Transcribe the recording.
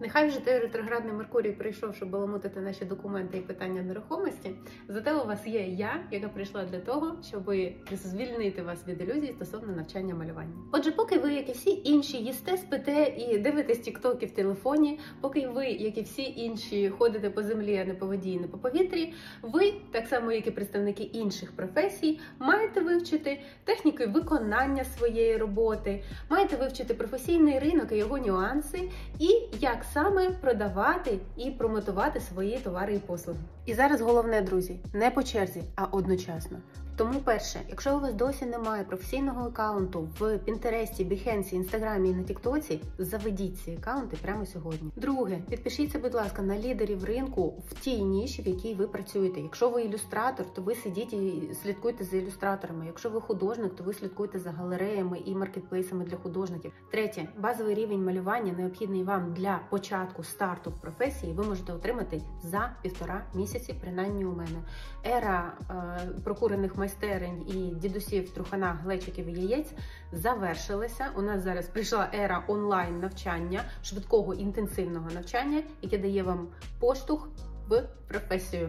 Нехай вже той ретроградний Меркурій прийшов, щоб баламутити наші документи і питання нерухомості. Зате у вас є я, яка прийшла для того, щоб звільнити вас від ілюзій стосовно навчання малювання. Отже, поки ви, як і всі інші, їсте, спите і дивитесь тіктоки в телефоні, поки ви, як і всі інші, ходите по землі, а не по воді і не по повітрі, ви, так само як і представники інших професій, маєте вивчити техніки виконання своєї роботи, маєте вивчити професійний ринок і його нюанси, і як саме продавати і промотувати свої товари і послуги. І зараз головне, друзі, не по черзі, а одночасно. Тому перше, якщо у вас досі немає професійного аккаунту в Pinterest, Behance, Instagram і на TikTok, заведіть ці аккаунти прямо сьогодні. Друге, підпишіться, будь ласка, на лідерів ринку в тій ніші, в якій ви працюєте. Якщо ви ілюстратор, то ви сидіть і слідкуйте за ілюстраторами. Якщо ви художник, то ви слідкуйте за галереями і маркетплейсами для художників. Третє, базовий рівень малювання, необхідний вам для початку старту в професії, ви можете отримати за 1,5 місяці, принаймні у мене. Ера прокурених майстерень і дідусів, труханах, глечиків і яєць завершилася. У нас зараз прийшла ера онлайн-навчання, швидкого інтенсивного навчання, яке дає вам поштовх в професію.